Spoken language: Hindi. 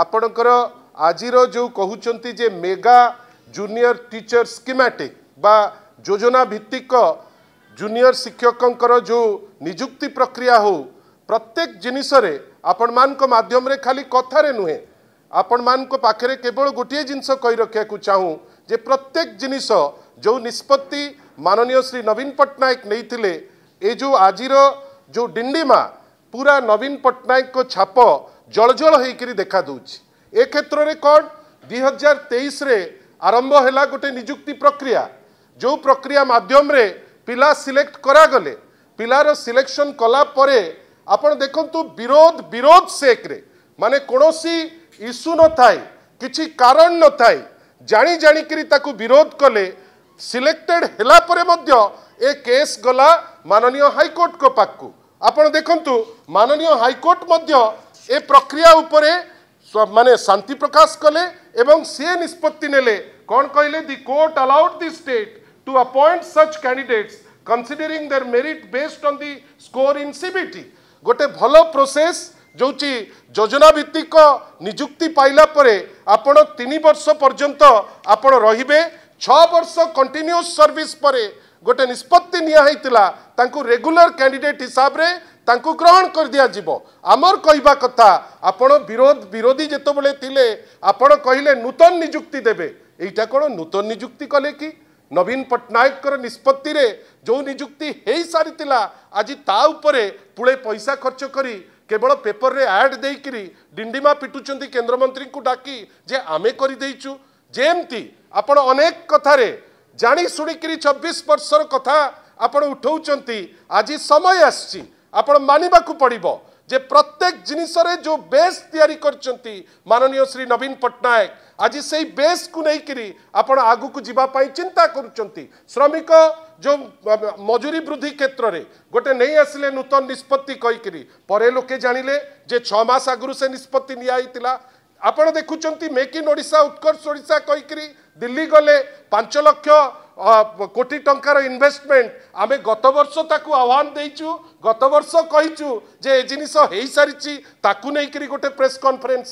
आपणकर आज जो कहते जे मेगा जूनियर टीचर स्कीमेटिक बा योजना भित्तिक जूनियर शिक्षकंकर जो निजुक्ति प्रक्रिया हो प्रत्येक जिनिसरे आपण मान को माध्यम रे खाली कथारे नुहे आपण मान को पाखरे केवल गोटे जिनस कही रखा चाहूँ जे प्रत्येक जिनिस जो निष्पत्ति माननीय श्री नवीन पटनायक नहींथिले ए जो आजिर जो डिंडीमा पूरा नवीन पटनायक को छाप जलजल होकर देखा दूची। ए क्षेत्र में कौन 2023 रे आरंभ है गोटे निजुक्ति प्रक्रिया जो प्रक्रिया माध्यम रे पिला सिलेक्ट करागले पिलार सिलेक्शन कला परे आपण देखंतु विरोध विरोध सेक्रे माने कोनोसी इश्यू न थाई किछि कारण न थाई जानी जानी करी ताकु विरोध कले सिलेक्टेड हेला परे मध्य ए केस गला माननीय हाईकोर्ट को पाकू। आपण देखंतु माननीय हाईकोर्ट मध्य ए प्रक्रिया उपरे माने शांति प्रकाश कले एवं से निष्पत्ति नेले कौन कहले the court allowed the state to appoint such candidates considering their merit based on the score in CBT गोटे भलो प्रोसेस जोची योजना भित्तिक निजुक्ति पाइला परे आपण 3 वर्ष पर्यंत आपण रहिबे 6 वर्ष कंटिन्यूअस सर्विस परे गोटे निष्पत्ति निया हैतिला तांकु रेगुलर कैंडिडेट हिसाब रे तांकु ग्रहण कर दिया जिवो। आमर कहबा कथा आपण विरोधी जेतबेले थिले आपण कहिले नूतन निजुक्ति देबे एटा कोन नूतन निजुक्ति कले कि नवीन पटनायक निष्पत्ति रे जो निजुक्ति हो सारी आज ता उपरे पुले पैसा खर्च करी केवल पेपर रे एड देकरी डिंडिमा पिटुचंती केंद्रमंत्री को डाकी जे आमे करीदेचु जेमती आपण अनेक कथारे जानी शुणिकी 26 वर्षर कथा आपण उठाऊँच। आज समय आसी आपण मानिबाकू पड़िबो जे प्रत्येक जिनिसरे जो बेस तैयारी करचंती माननीय श्री नवीन पटनायक आज से बेस को लेकर आपण आगु को जीवापाई चिंता करुचंती। श्रमिक जो मजूरी वृद्धि क्षेत्र में गोटे नहीं आसिले नूतन निष्पत्ति कहीकि परे लोके जानिले जे 6 मास आगुरु से निष्पत्ति नियाइतिला। आपण देखुचंती मेक इन ओडिसा उत्कर्ष ओडिसा कहीकि दिल्ली गले 5 लाख कोटी टंकार इन्वेस्टमेंट आमे गत वर्ष ताकू आह्वान देचु गत वर्ष कहीचु जे ए जिनिस हो सारी ताकू नहीं करी गोटे प्रेस कॉन्फ्रेंस